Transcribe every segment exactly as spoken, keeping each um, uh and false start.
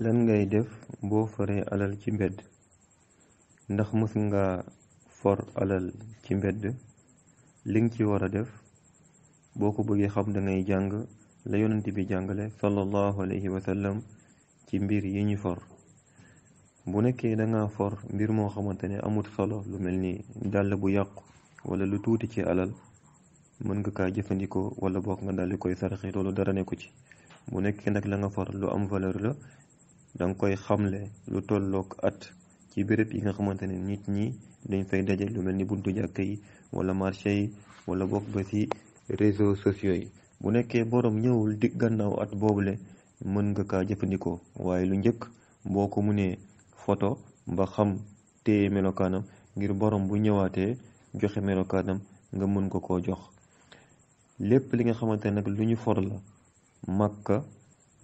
lan ngay def boo foree alal ci mbedd ndax mës nga for alal ci mbedd li nga ci wara def boo ko bëggee xam da ngay jàng la yonent bi jàngale sallallahu alayhi wa sallam ci mbir yi ñu for bu nekkee da nga for mbir moo xamantane amut solo lu mel ni dal bu yàqu wala lu tuuti ci alal mën nga ka jëfandikoo wala bokk nga dal koy saraxe loolu dara nekku ci bu nekkee nag la nga for lu am valeur la dang koy xamle lu tollook at ci béréb yi nga xamantane nit ñi dañ fay dajé lu melni buntu jakay wala marché yi wala bokk ba ci réseaux sociaux yi bu nekké borom ñëwul dig gannaaw at boobule mën nga ka jëfëndiko waye lu ñëk boko mune photo ba xam téé melokanam ngir borom bu ñëwaaté joxé melokanam nga mën ko ko jox lepp li nga xamantene nak luñu for la makka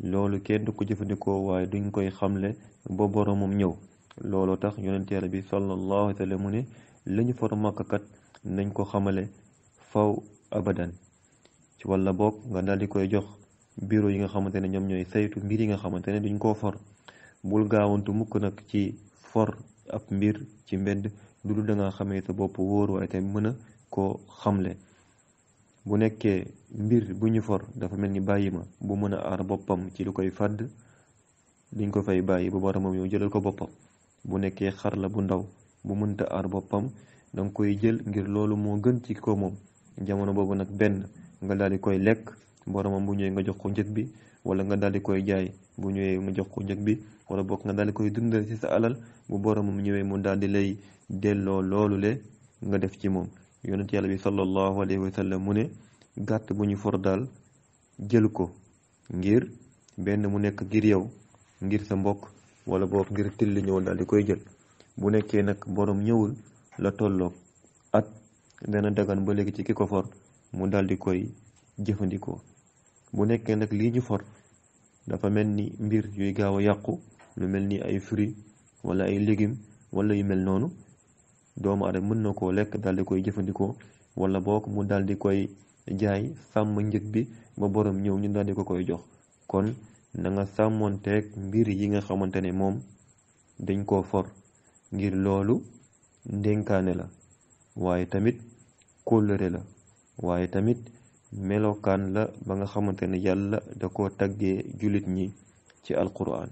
lolu kenn du ko jëfëndiko waye duñ koy xamlé bo boromum ñëw lolo tax yonent yalla bi sallallahu alayhi wasallam ne lañu for makka kat nañ ko xamalé faw abadan ci wala bok nga dal di koy jox bureau yi nga xamantene ñom ñoy saytu mbir yi nga xamantene duñ ko for bul gaawantu mukk nak ci for ab mbir ci mbedd dudu da nga xamé sa bop woor way tay mëna ko xamlé bu nekké mbir buñu for dafa melni bayima bu mëna ar bopam ci lu koy fadd diñ ko fay bayyi bu boromam yow jëlal ko bopam bu nekké xar la bu ndaw bu mënta ar bopam dang koy jël ngir lolu mo gën ci ko mom jamono bobu nak ben nga dal di koy lek boromam bu ñëw nga jox ko ñëk bi wala nga dal di koy jaay bu ñëw nga jox ko ñëk bi wala bok nga dal di koy dundal ci sa alal bu boromam ñëwé mu dal di lay dello lolu le nga def ci mom yonent yalla bi sallallahu alayhi wa sallam mu ne gatt buñu for dal jël ko ngir ben mu nek ngir yow ngir sa mbokk wala bok ngir til li ñëw dal di koy jël bu nekké nak borom ñëwul la tollo at dana dagan ba légui ci kiko for mu dal di koy jëfëndiko bu nekké nak li ñu for dafa melni mbir yuy gaawa yaqku lu melni ay fruits wala ay légumes wala yu mel nonu doomu adam mën nako lek dal di koy jëfëndiko wala bok mu dal di koy jaay sam ñëk bi ba borom ñew ñu dal di ko koy jox kon na nga samonté ak mbir yi nga xamantene mom dañ ko for ngir lolu ndenkaane la waye tamit kolere la waye tamit melokan la ba nga xamantene yalla da ko tagge julit ñi ci alquran.